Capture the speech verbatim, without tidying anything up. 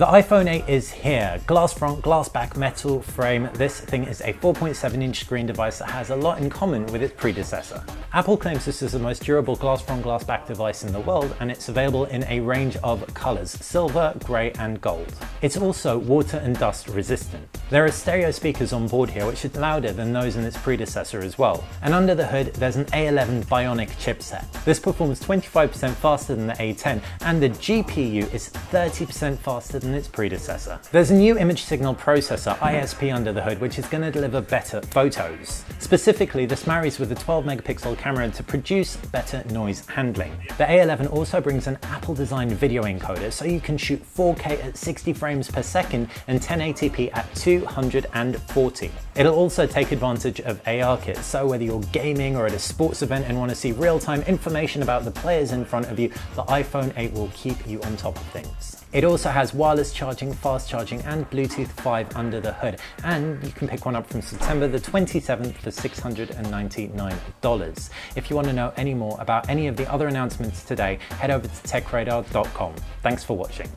The iPhone eight is here. Glass front, glass back, metal frame. This thing is a four point seven inch screen device that has a lot in common with its predecessor. Apple claims this is the most durable glass front, glass back device in the world, and it's available in a range of colors: silver, gray, and gold. It's also water and dust resistant. There are stereo speakers on board here, which are louder than those in its predecessor as well. And under the hood, there's an A eleven Bionic chipset. This performs twenty-five percent faster than the A ten, and the G P U is thirty percent faster than its predecessor. There's a new image signal processor, I S P, under the hood, which is going to deliver better photos. Specifically, this marries with a twelve megapixel camera to produce better noise handling. The A eleven also brings an Apple-designed video encoder, so you can shoot four K at sixty frames per second and ten eighty p at two hundred forty. It'll also take advantage of ARKit, so whether you're gaming or at a sports event and want to see real-time information about the players in front of you, the iPhone eight will keep you on top of things. It also has wireless charging, fast charging, and Bluetooth five under the hood, and you can pick one up from September the twenty-seventh for six hundred ninety-nine dollars. If you want to know any more about any of the other announcements today, head over to tech radar dot com. Thanks for watching.